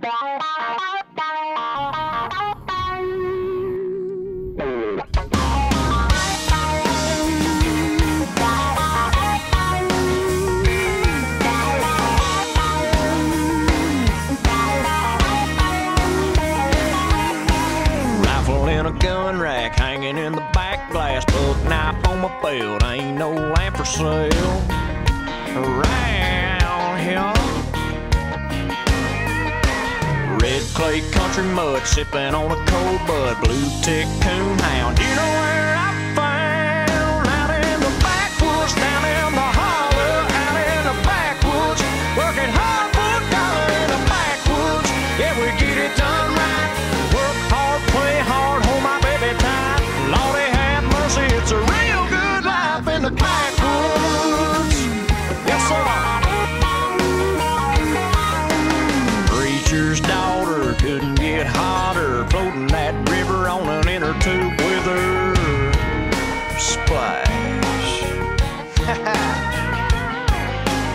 Rifle in a gun rack, hanging in the back glass, book knife on my belt, ain't no lamp for sale around here. Red clay country mud, sipping on a cold bud, blue tick coon hound. You know where I found? Out in the backwoods, down in the holler, out in the backwoods, working hard for a dollar in the backwoods. Yeah, we get it done right. Work hard, play hard, hold my baby tight. Lordy have mercy, it's a real good life in the backwoods. Yes, sir. Daughter couldn't get hotter, floating that river on an inner tube with her splash.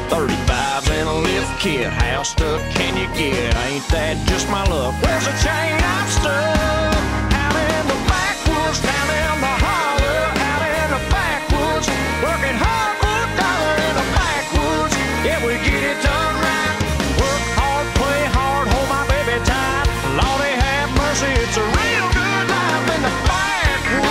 35 in a lift kit, how stuck can you get? Ain't that just my luck? Where's the chain I'm stuck? Out in the backwoods, down in the holler, out in the backwoods, working hard for a dollar in the backwoods. Yeah, we get it done right. It's a real good life in the backwoods.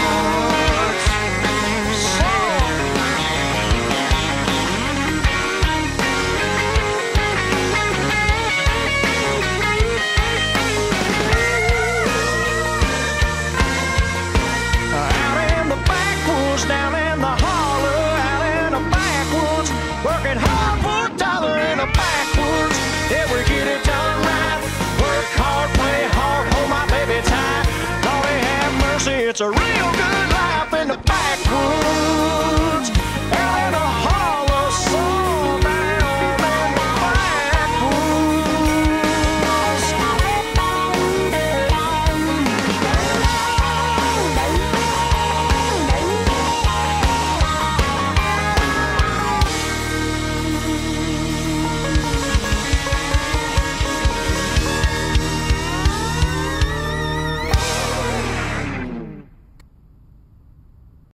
Out in the backwoods, down in the holler, out in the backwoods, working hard for a dollar in the backwoods. Yeah, we get it done right. Work hard, play hard, hold my baby tight. Lordy have mercy, it's a real